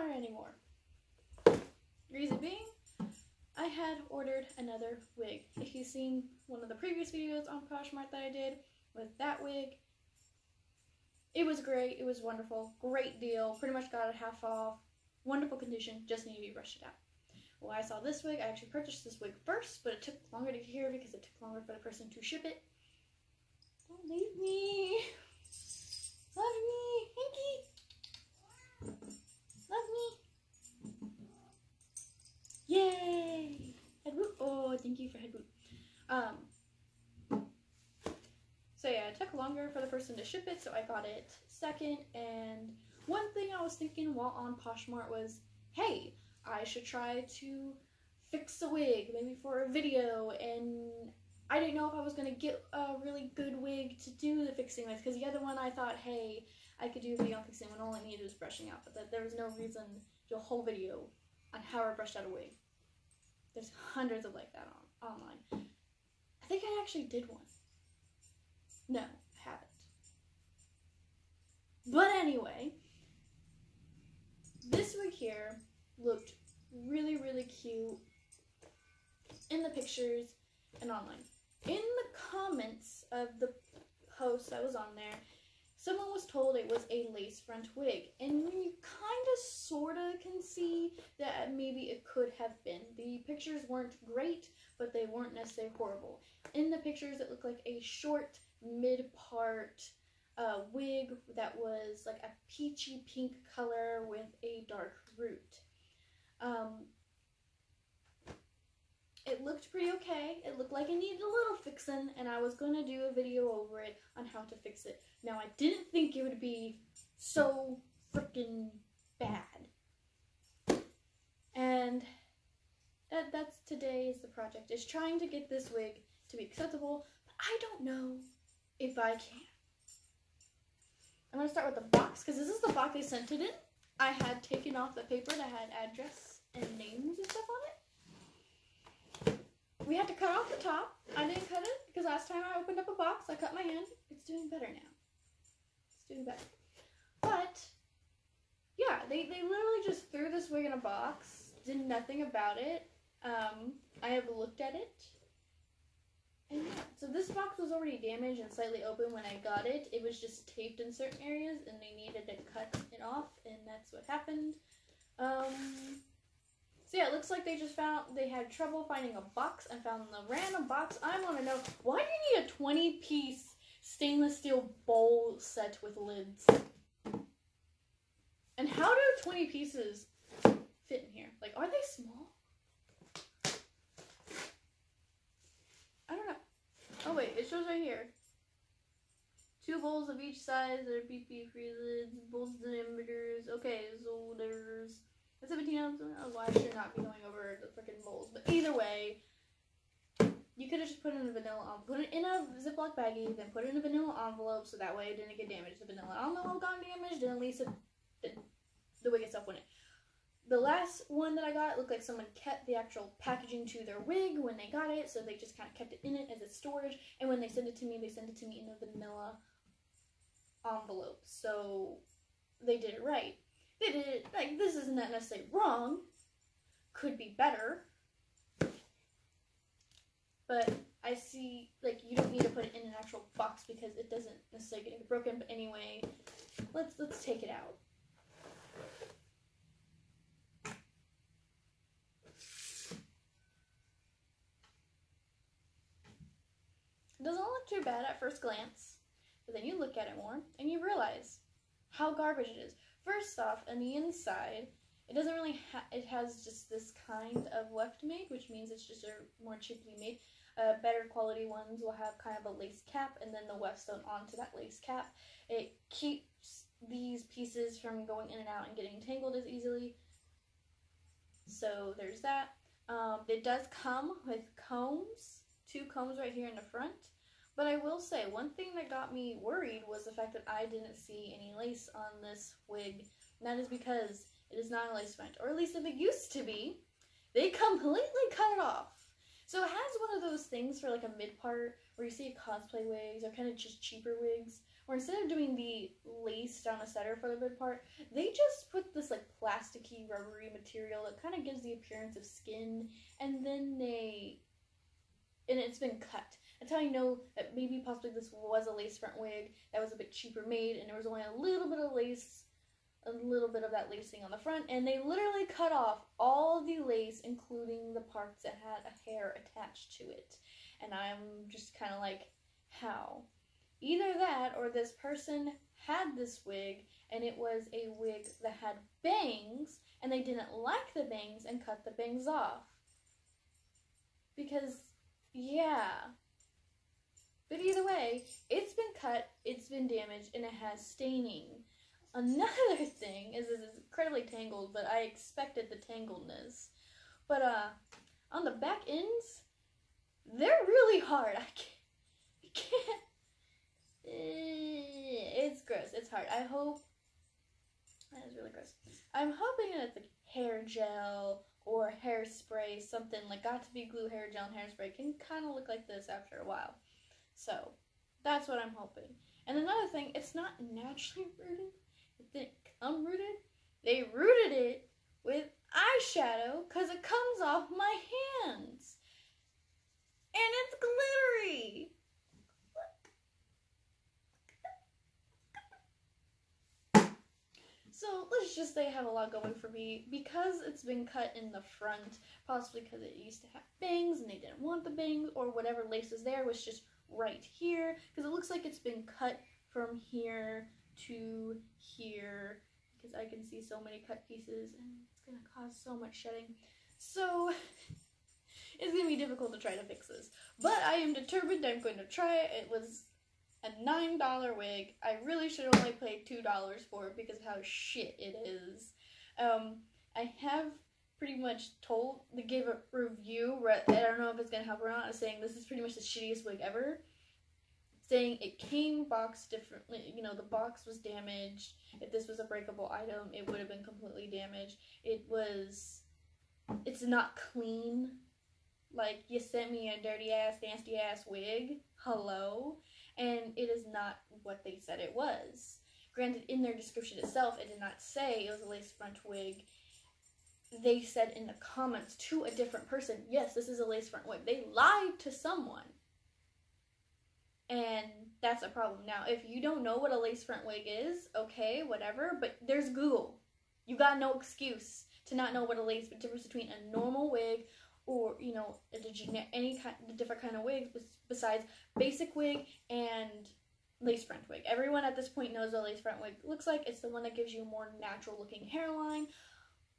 supplier anymore. Reason being, I had ordered another wig. If you've seen one of the previous videos on Poshmark that I did with that wig, it was great, it was wonderful, great deal, pretty much got it half off, wonderful condition, just needed to be brushed out. Well, I saw this wig, I actually purchased this wig first, but it took longer to get here because it took longer for the person to ship it. Don't leave me. Love me, Hinky. Love me. Yay! Head boot. Oh, thank you for head boot. So yeah, it took longer for the person to ship it, so I got it second. And one thing I was thinking while on Poshmark was, hey, I should try to fix a wig, maybe for a video. And I didn't know if I was going to get a really good wig to do the fixing with, because the other one I thought, hey, I could do a video on fixing when all I needed was brushing out, but that there was no reason to do a whole video on how I brushed out a wig. There's hundreds of like that online. I think I actually did one. No, I haven't. But anyway, this wig here looked really, really cute in the pictures and online. In the comments of the post that was on there, someone was told it was a lace front wig, and you kind of sort of can see that maybe it could have been. The pictures weren't great, but they weren't necessarily horrible. In the pictures, it looked like a short, mid-part wig that was like a peachy pink color with a dark root. It looked pretty okay. It looked like it needed a little fixing, and I was going to do a video over it on how to fix it. Now, I didn't think it would be so freaking bad. And that's today's the project, is trying to get this wig to be acceptable, but I don't know if I can. I'm going to start with the box, because this is the box they sent it in. I had taken off the paper that had address and names and stuff on it. We had to cut off the top. I didn't cut it because last time I opened up a box, I cut my hand. It's doing better now. It's doing better. But, yeah, they literally just threw this wig in a box, did nothing about it. I have looked at it. And yeah, so this box was already damaged and slightly open when I got it. It was just taped in certain areas, and they needed to cut it off, and that's what happened. So yeah, it looks like they just found, they had trouble finding a box and found the random box. I want to know, why do you need a 20-piece stainless steel bowl set with lids? And how do 20 pieces fit in here? Like, are they small? I don't know. Oh wait, it shows right here. 2 bowls of each size, there are BPA-free lids, bowls diameters, okay, so there's... 17 ounces, well, I should not be going over the freaking bowls, but either way, you could have just put it in a vanilla envelope, put it in a Ziploc baggie, then put it in a vanilla envelope, so that way it didn't get damaged. The vanilla envelope got damaged, and at least the wig itself wouldn't. The last one that I got, it looked like someone kept the actual packaging to their wig when they got it, so they just kind of kept it in it as its storage, and when they sent it to me, they sent it to me in a vanilla envelope, so they did it right. They did it, like, this isn't necessarily wrong, could be better, but I see, like, you don't need to put it in an actual box because it doesn't necessarily get broken, but anyway, let's take it out. It doesn't look too bad at first glance, but then you look at it more, and you realize how garbage it is. First off, on the inside, it doesn't really it has just this kind of left made, which means it's just a more cheaply made. Better quality ones will have kind of a lace cap, and then the whetstone onto that lace cap. It keeps these pieces from going in and out and getting tangled as easily. So there's that. It does come with combs, 2 combs right here in the front. But I will say, one thing that got me worried was the fact that I didn't see any lace on this wig. And that is because it is not a lace front, or at least if it used to be, they completely cut it off. So it has one of those things for like a mid-part where you see cosplay wigs or kind of just cheaper wigs where instead of doing the lace down the center for the mid part, they just put this like plasticky, rubbery material that kind of gives the appearance of skin, and then it's been cut. That's how I know that maybe possibly this was a lace front wig that was a bit cheaper made, and there was only a little bit of lace, a little bit of that lacing on the front, and they literally cut off all of the lace, including the parts that had a hair attached to it. And I'm just kind of like, how? Either that, or this person had this wig, and it was a wig that had bangs, and they didn't like the bangs and cut the bangs off. Because, yeah. But either way, it's been cut, it's been damaged, and it has staining. Another thing is this is incredibly tangled, but I expected the tangledness. But, on the back ends, they're really hard. I can't. It's gross. It's hard. I hope. That is really gross. I'm hoping that it's like hair gel or hairspray, something like Got2BeGlue hair gel and hairspray can kind of look like this after a while. So, that's what I'm hoping. And another thing, it's not naturally rooted. It didn't come rooted. They rooted it with eyeshadow because it comes off my hands. And it's glittery. So let's just say I have a lot going for me because it's been cut in the front, possibly because it used to have bangs and they didn't want the bangs, or whatever lace was there was just right here, because it looks like it's been cut from here to here, because I can see so many cut pieces and it's going to cause so much shedding. So it's going to be difficult to try to fix this, but I am determined I'm going to try it. It was a $9 wig. I really should only pay $2 for it because of how shit it is. I have pretty much told, they gave a review, I don't know if it's going to help or not, saying this is pretty much the shittiest wig ever. Saying it came boxed differently, you know, the box was damaged. If this was a breakable item, it would have been completely damaged. It's not clean. Like, you sent me a dirty ass, nasty ass wig. Hello? And it is not what they said it was. Granted, in their description itself, it did not say it was a lace front wig. They said in the comments to a different person, yes, this is a lace front wig. They lied to someone. And that's a problem. Now, if you don't know what a lace front wig is, okay, whatever, but there's Google. You got no excuse to not know what a lace, the difference between a normal wig or, you know, different kind of wig besides basic wig and lace front wig. Everyone at this point knows what a lace front wig looks like. It's the one that gives you a more natural looking hairline,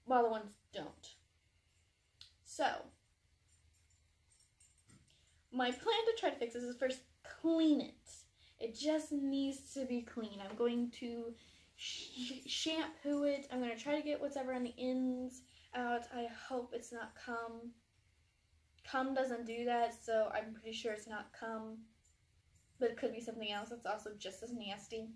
while the ones don't. So, my plan to try to fix this is first clean it. It just needs to be clean. I'm going to shampoo it. I'm going to try to get whatever on the ends out. I hope it's not cum. Cum doesn't do that, so I'm pretty sure it's not cum, but it could be something else that's also just as nasty.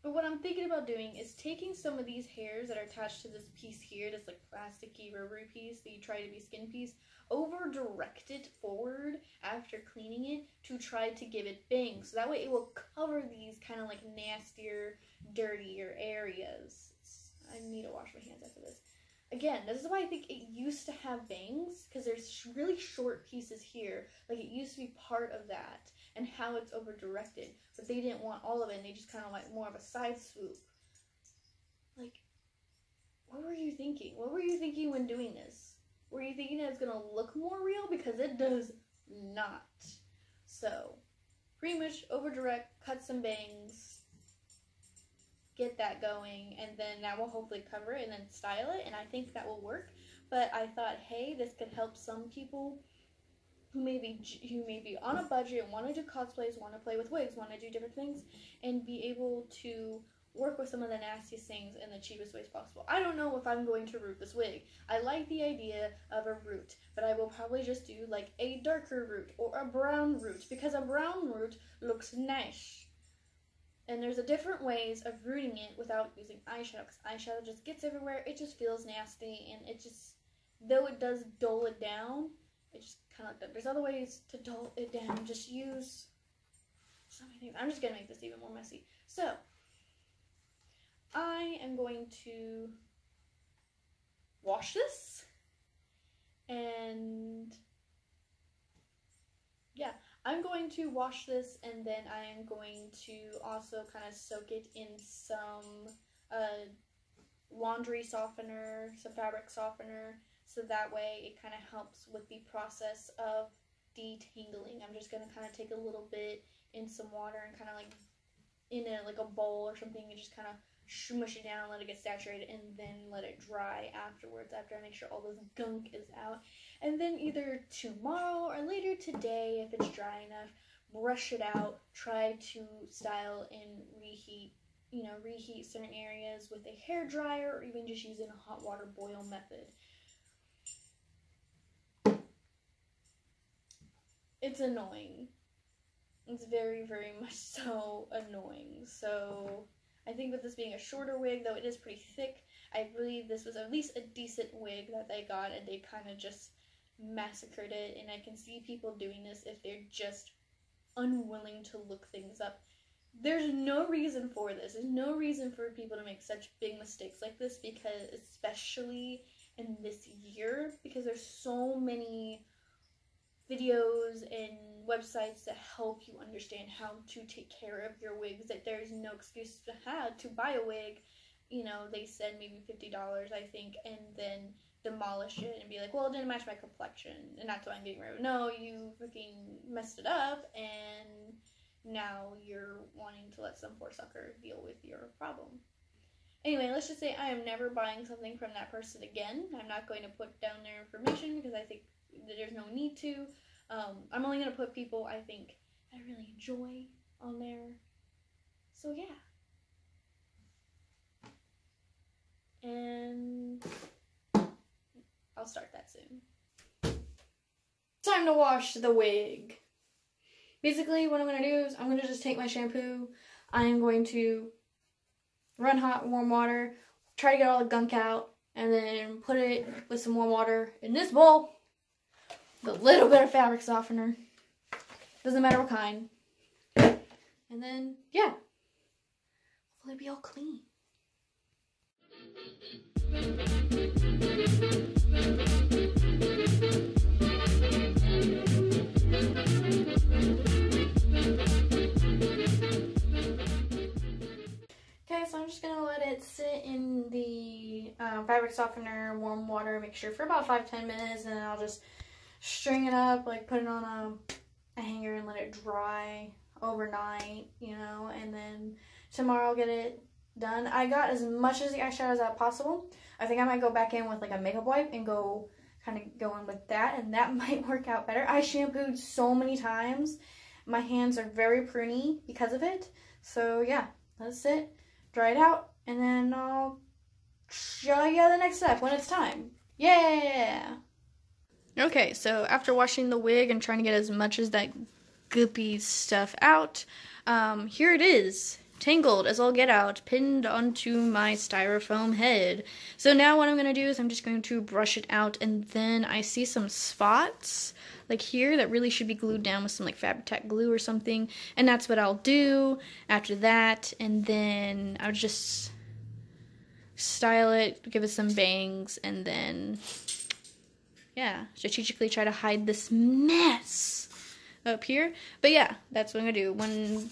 But what I'm thinking about doing is taking some of these hairs that are attached to this piece here, this like plasticky rubbery piece that you try to be skin piece, over direct it forward after cleaning it to try to give it bangs, so that way it will cover these kind of like nastier, dirtier areas. I need to wash my hands after this. Again, this is why I think it used to have bangs, because there's really short pieces here, like it used to be part of that, and how it's over directed, but they didn't want all of it, and they just kind of like more of a side swoop. Like, what were you thinking? What were you thinking when doing this? Were you thinking that it's gonna look more real? Because it does not. So, pretty much over direct, cut some bangs, get that going, and then that will hopefully cover it, and then style it, and I think that will work. But I thought, hey, this could help some people who may be on a budget, want to do cosplays, want to play with wigs, want to do different things, and be able to work with some of the nastiest things in the cheapest ways possible. I don't know if I'm going to root this wig. I like the idea of a root, but I will probably just do like a darker root or a brown root, because a brown root looks nice. And there's a different ways of rooting it without using eyeshadow, because eyeshadow just gets everywhere, it just feels nasty, and it just, though it does dull it down, it just kind of like that. There's other ways to dull it down, just use something I'm just going to make this even more messy. So, I am going to wash this, and yeah, I'm going to wash this, and then I am going to also kind of soak it in some laundry softener, some fabric softener, so that way it kind of helps with the process of detangling. I'm just going to kind of take a little bit in some water and kind of like in a, like a bowl or something, and just kind of smush it down, let it get saturated, and then let it dry afterwards after I make sure all this gunk is out. And then either tomorrow or later today, if it's dry enough, brush it out, try to style and reheat, you know, reheat certain areas with a hair dryer, or even just using a hot water boil method. It's annoying. It's very, very much so annoying. So I think with this being a shorter wig, though it is pretty thick, I believe this was at least a decent wig that they got, and they kind of just massacred it. And I can see people doing this if they're just unwilling to look things up. There's no reason for this. There's no reason for people to make such big mistakes like this, because especially in this year, because there's so many videos and websites that help you understand how to take care of your wigs, that there's no excuse to have to buy a wig. You know, they said maybe $50, I think, and then demolish it and be like, well, it didn't match my complexion, and that's why I'm getting rid of it. No, you freaking messed it up, and now you're wanting to let some poor sucker deal with your problem. Anyway, let's just say I am never buying something from that person again. I'm not going to put down their information because I think there's no need to. I'm only going to put people I think I really enjoy on there. So yeah. And I'll start that soon. Time to wash the wig. Basically what I'm going to do is I'm going to just take my shampoo. I am going to run hot warm water, try to get all the gunk out, and then put it with some warm water in this bowl. A little bit of fabric softener, doesn't matter what kind, and then yeah, hopefully it'll be all clean. Okay, so I'm just gonna let it sit in the fabric softener, warm water mixture for about 5–10 minutes, and then I'll just string it up, like put it on a hanger and let it dry overnight, you know, and then tomorrow I'll get it done. I got as much of the eyeshadow as possible. I think I might go back in with like a makeup wipe and go kind of go in with that, and that might work out better. I shampooed so many times. My hands are very pruny because of it. So yeah, let it sit, dry it out, and then I'll show you the next step when it's time. Yeah! Okay, so after washing the wig and trying to get as much as that goopy stuff out, here it is, tangled as all get out, pinned onto my styrofoam head. So now what I'm going to do is I'm just going to brush it out, and then I see some spots, like here, that really should be glued down with some like Fabri-Tac glue or something, and that's what I'll do after that, and then I'll just style it, give it some bangs, and then yeah, strategically try to hide this mess up here. But yeah, that's what I'm gonna do. One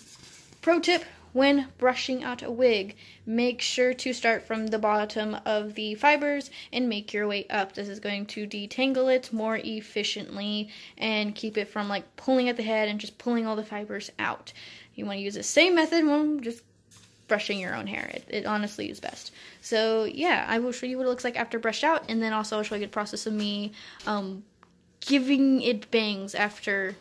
pro tip when brushing out a wig, make sure to start from the bottom of the fibers and make your way up. This is going to detangle it more efficiently and keep it from like pulling at the head and just pulling all the fibers out. You want to use the same method when just brushing your own hair. It honestly is best. So yeah, I will show you what it looks like after brushed out, and then also I'll show you the process of me giving it bangs after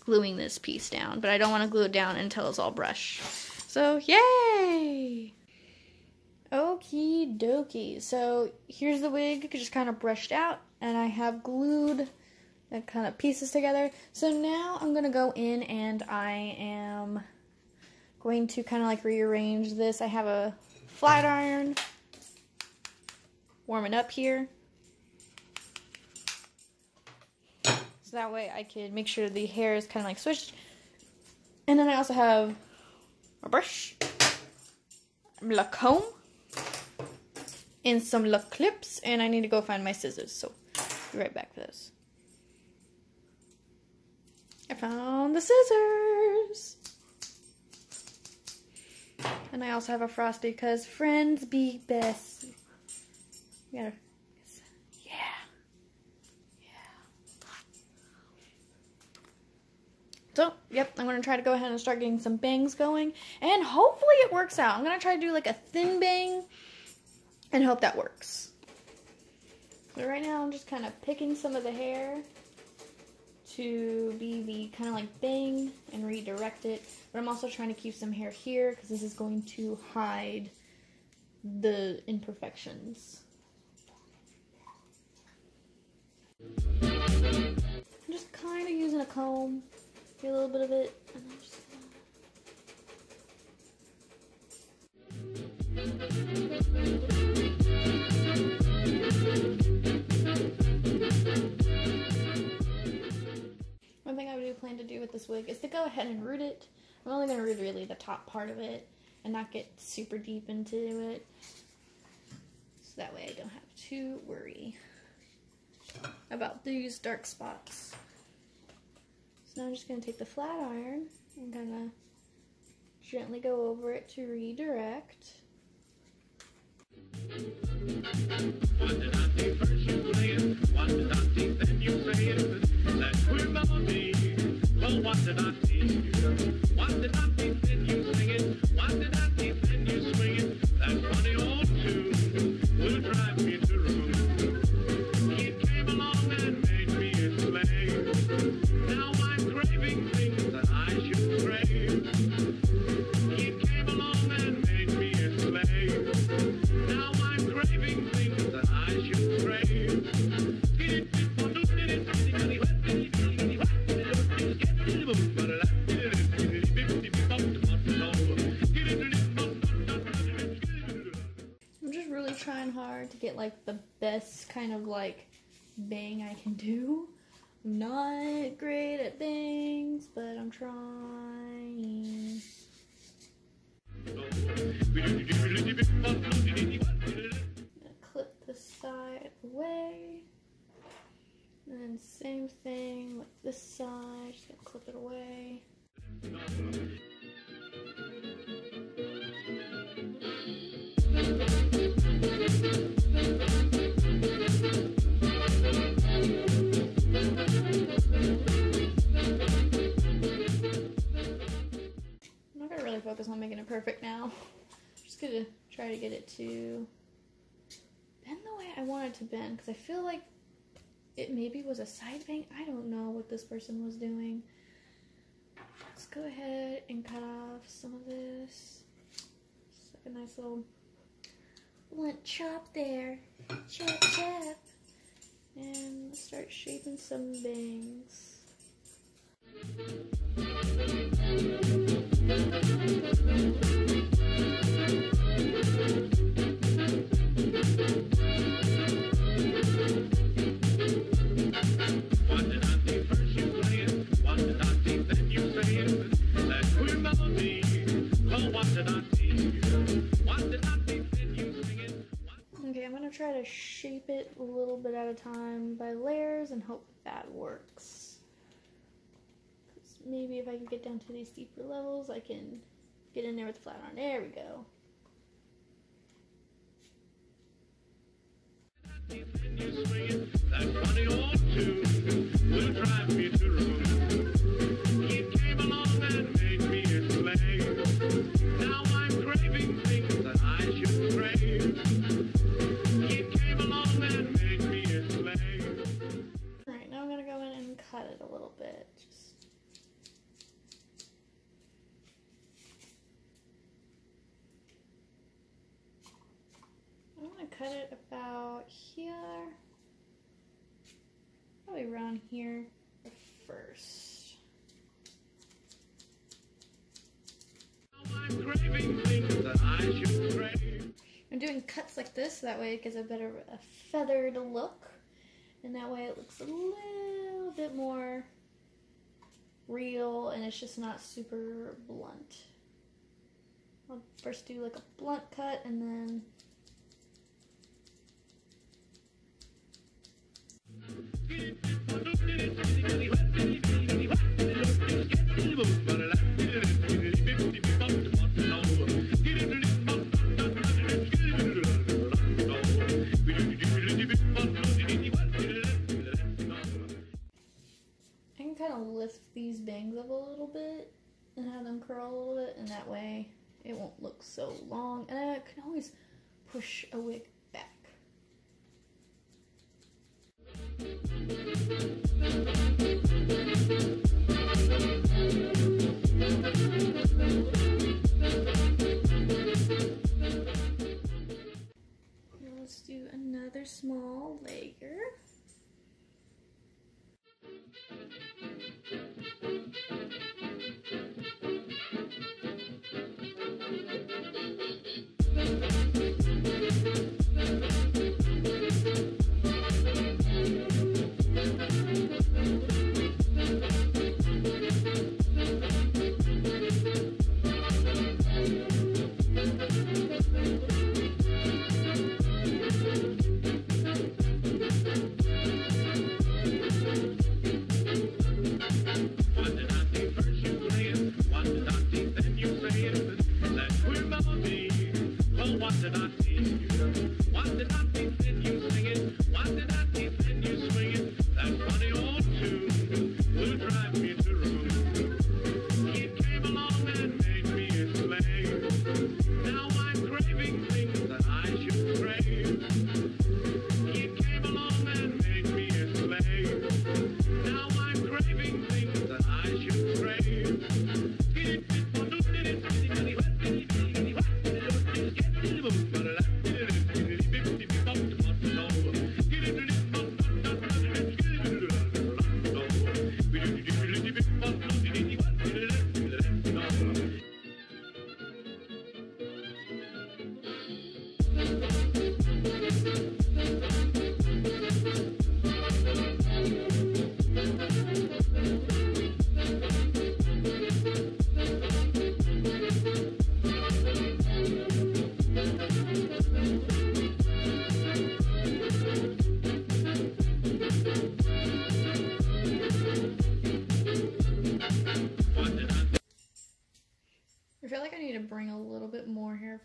gluing this piece down, but I don't want to glue it down until it's all brushed. So yay! Okie dokie. So here's the wig, just kind of brushed out, and I have glued the kind of pieces together. So now I'm going to go in and I am going to kind of like rearrange this. I have a flat iron, warm it up here, so that way I can make sure the hair is kind of like switched. And then I also have my brush, my comb, and some clips, and I need to go find my scissors, so be right back for this. I found the scissors! And I also have a Frosty, because friends be best. Yeah. Yeah. So, yep, I'm going to try to go ahead and start getting some bangs going. And hopefully it works out. I'm going to try to do like a thin bang and hope that works. But right now I'm just kind of picking some of the hair to be the kind of like bang and redirect it. But I'm also trying to keep some hair here because this is going to hide the imperfections. I'm just kind of using a comb, get a little bit of it, and I'm just one thing I do plan to do with this wig is to go ahead and root it. I'm only going to root really the top part of it and not get super deep into it, so that way I don't have to worry about these dark spots. So now I'm just going to take the flat iron and kind of gently go over it to redirect. Get like the best kind of like bang I can do. I'm not great at bangs, but I'm trying. I'm gonna clip the side away. And then same thing with this side, just gonna clip it away. Focus on making it perfect now. I'm just gonna try to get it to bend the way I want it to bend, because I feel like it maybe was a side bang. I don't know what this person was doing. Let's go ahead and cut off some of this. Just like a nice little blunt chop there. Chop, chop. And let's start shaping some bangs. Okay, I'm going to try to shape it a little bit at a time by layers and hope that works. Maybe if I can get down to these deeper levels, I can get in there with the flat iron. There we go. Alright, now I'm going to go in and cut it a little bit. Cut it about here, probably around here first. I'm doing cuts like this, so that way it gives a better feathered look, and that way it looks a little bit more real and it's just not super blunt. I'll first do like a blunt cut and then I can kind of lift these bangs up a little bit and have them curl a little bit, and that way it won't look so long, and I can always push a wig back. Now let's do another small layer.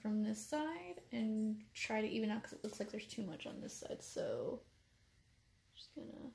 From this side and try to even out because it looks like there's too much on this side, so I'm just gonna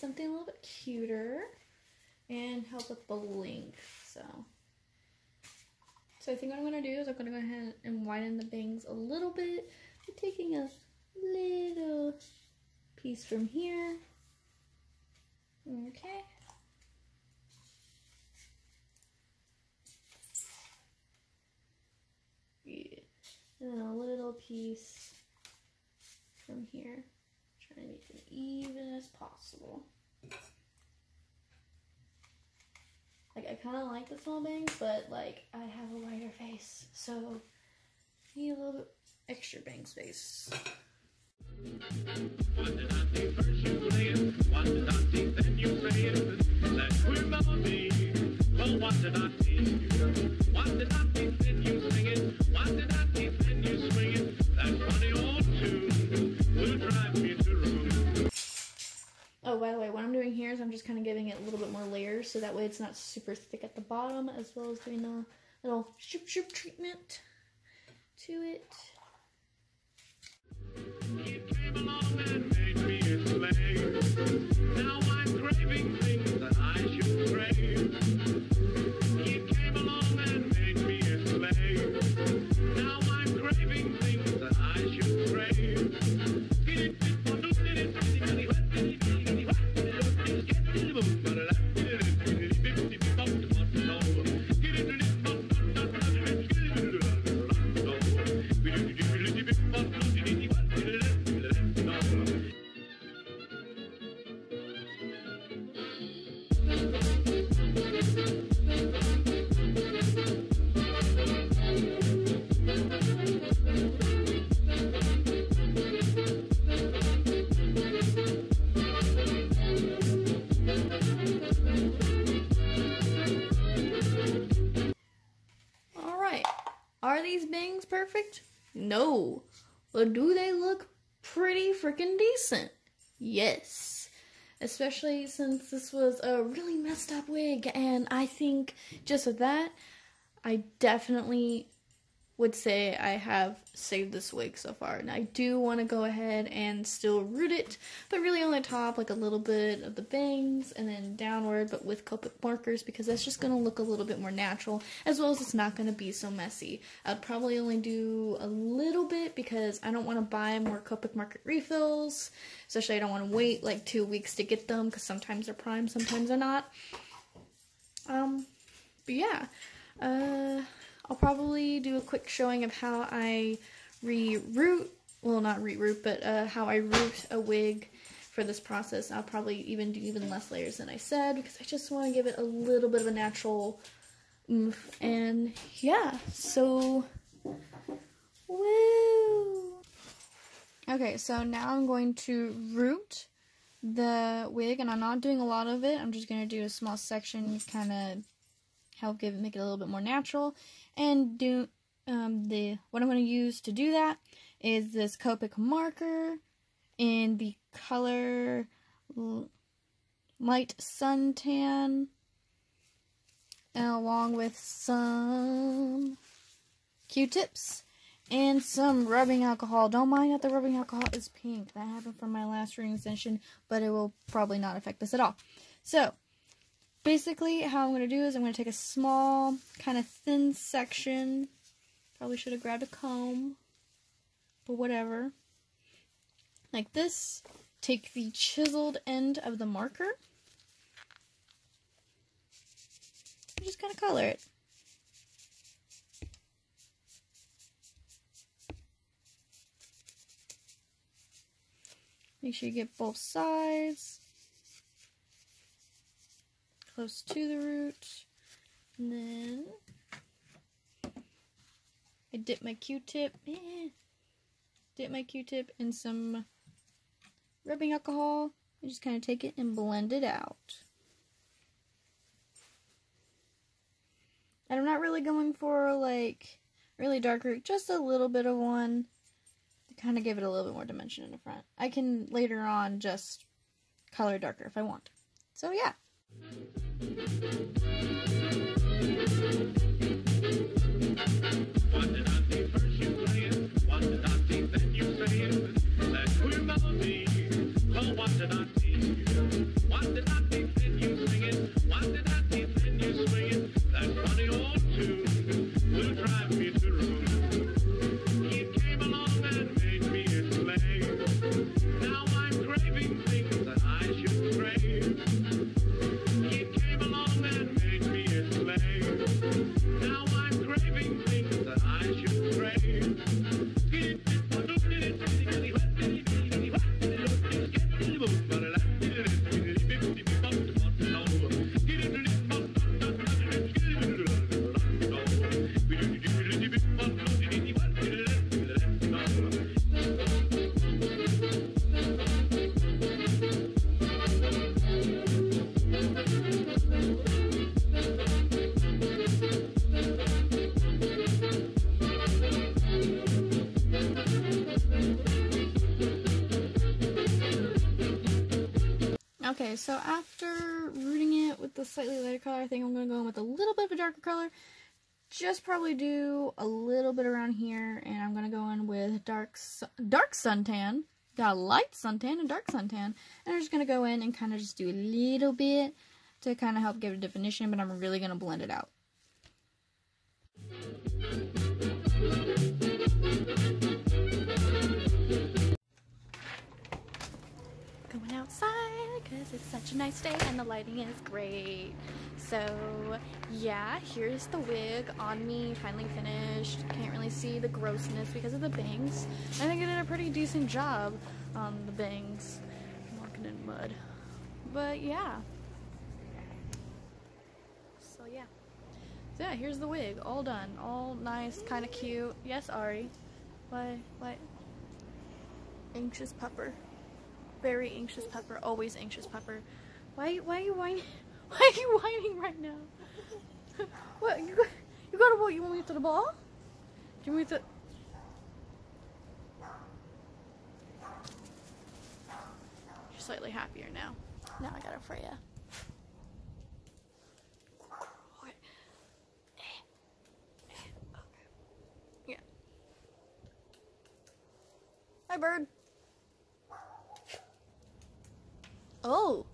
something a little bit cuter and help with the length. So So I think what I'm going to do is I'm going to go ahead and widen the bangs a little bit. I'm taking a little piece from here. Okay. Yeah. And then a little piece from here. I'm trying to make it even as possible. Like, I kind of like the small bangs, but, like, I have a wider face, so I need a little bit extra bang space. Oh, by the way, what I'm doing here is I'm just kind of giving it a little bit more layers, so that way it's not super thick at the bottom, as well as doing a little shoop treatment to it. You came along and made me a slave. Now I'm craving things that I should crave. You came along and made me a slave. Now I'm craving things that I should crave. Are these bangs perfect? No. But do they look pretty freaking decent? Yes. Especially since this was a really messed up wig, and I think just with that, I definitely would say I have saved this wig so far. And I do want to go ahead and still root it, but really on the top, like a little bit of the bangs and then downward, but with Copic markers, because that's just going to look a little bit more natural, as well as it's not going to be so messy. I'd probably only do a little bit because I don't want to buy more Copic marker refills, especially I don't want to wait like 2 weeks to get them, because sometimes they're prime, sometimes they're not. But yeah, I'll probably do a quick showing of how I re-root, well not re-root, but how I root a wig for this process. I'll probably even do even less layers than I said, because I just want to give it a little bit of a natural oomph. And yeah, so, woo! Okay, so now I'm going to root the wig, and I'm not doing a lot of it. I'm just going to do a small section, kind of help give it, make it a little bit more natural. And do what I'm going to use to do that is this Copic marker in the color Light Suntan, and along with some Q-tips and some rubbing alcohol. Don't mind that the rubbing alcohol is pink. That happened from my last reading session, but it will probably not affect this at all. So basically, how I'm going to do is I'm going to take a small, kind of thin section. Probably should have grabbed a comb, but whatever. Like this. Take the chiseled end of the marker. And just kind of color it. Make sure you get both sides. Close to the root, and then I dip my Q-tip, in some rubbing alcohol, and just kind of take it and blend it out. And I'm not really going for like really dark root, just a little bit of one to kind of give it a little bit more dimension in the front. I can later on just color darker if I want. So yeah. What did I say first you playing? What did I say then you saying? That we're melody. Oh, what did I say? What did I say then you singing? What did I say then you swinging? That funny old tune. Okay, so after rooting it with the slightly lighter color, I think I'm going to go in with a little bit of a darker color. Just probably do a little bit around here, and I'm going to go in with dark suntan. Got a light suntan and dark suntan. And I'm just going to go in and kind of just do a little bit to kind of help give it definition, but I'm really going to blend it out. Going outside because it's such a nice day and the lighting is great. So yeah, here's the wig on me, finally finished. Can't really see the grossness because of the bangs. I think I did a pretty decent job on the bangs. I'm walking in mud, but yeah. So yeah, here's the wig, all done, all nice, kind of cute. Yes, Ari. What? Anxious pupper. Very anxious pupper, always anxious pupper. Why are you whining? Why are you whining right now? What? You got a ball? You want me to throw the ball? Do you want me to? You're slightly happier now. Now I got it for you. Hi, bird. Oh,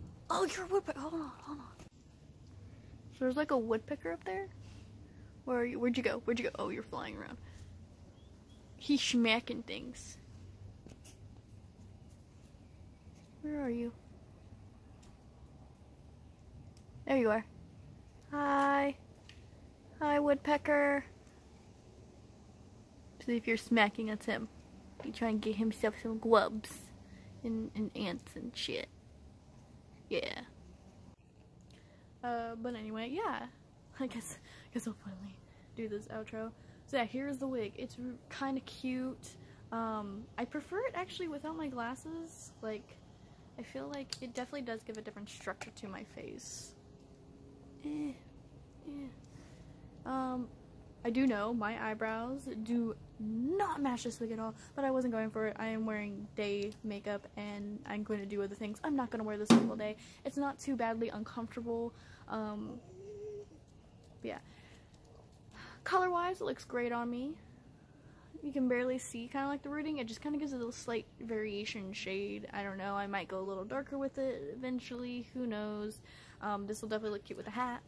you're a woodpecker. Hold on. So there's like a woodpecker up there. Where are you? Where'd you go? Oh, you're flying around. He's smacking things. Where are you? There you are. Hi, woodpecker. See if you're smacking, that's him. He trying to get himself some grubs and ants and shit. Yeah. But anyway, yeah. I guess I'll finally do this outro. So yeah, here's the wig. It's kind of cute. I prefer it actually without my glasses. Like, I feel like it definitely does give a different structure to my face. I do know my eyebrows do not match this wig at all, but I wasn't going for it. I am wearing day makeup and I'm going to do other things. I'm not going to wear this single day. It's not too badly uncomfortable. Yeah. Color wise, it looks great on me. You can barely see kind of like the rooting. It just kind of gives it a little slight variation shade. I don't know. I might go a little darker with it eventually. Who knows? This will definitely look cute with a hat.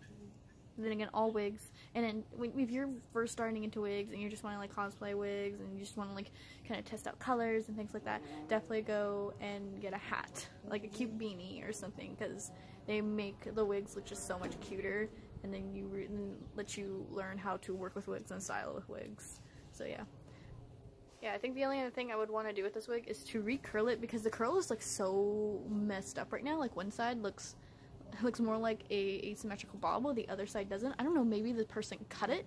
Then again, all wigs, and then if you're first starting into wigs and you just want to like cosplay wigs and you just want to like kind of test out colors and things like that, definitely go and get a hat, like a cute beanie or something, because they make the wigs look just so much cuter, and then you let you learn how to work with wigs and style with wigs. So yeah, I think the only other thing I would want to do with this wig is to recurl it, because the curl is like so messed up right now. Like one side looks more like a asymmetrical bobble, the other side doesn't. I don't know, maybe the person cut it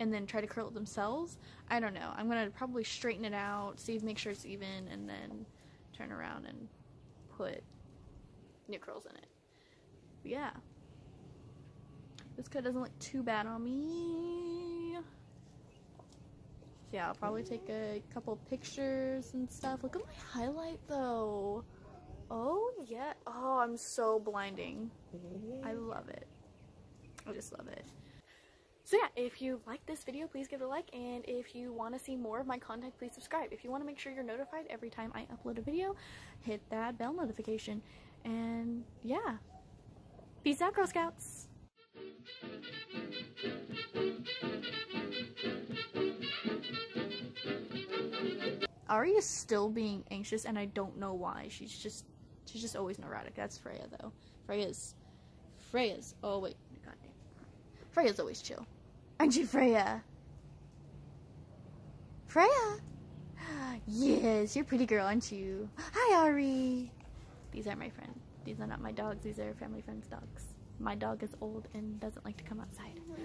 and then try to curl it themselves. I don't know. I'm gonna probably straighten it out, make sure it's even, and then turn around and put new curls in it. But yeah, this cut doesn't look too bad on me. Yeah, I'll probably take a couple pictures and stuff. Look at my highlight though. Oh yeah, oh, I'm so blinding. I love it. I just love it. So yeah, if you like this video, please give it a like, and if you want to see more of my content, please subscribe. If you want to make sure you're notified every time I upload a video, hit that bell notification. And yeah, peace out, Girl Scouts. Ari is still being anxious, and I don't know why. She's just always neurotic. That's Freya though. Freya's oh wait, goddamn. Freya's always chill. Aren't you, Freya? Freya? Yes, you're a pretty girl, aren't you? Hi, Ari. These are my friends. These are not my dogs, these are family friends' dogs. My dog is old and doesn't like to come outside.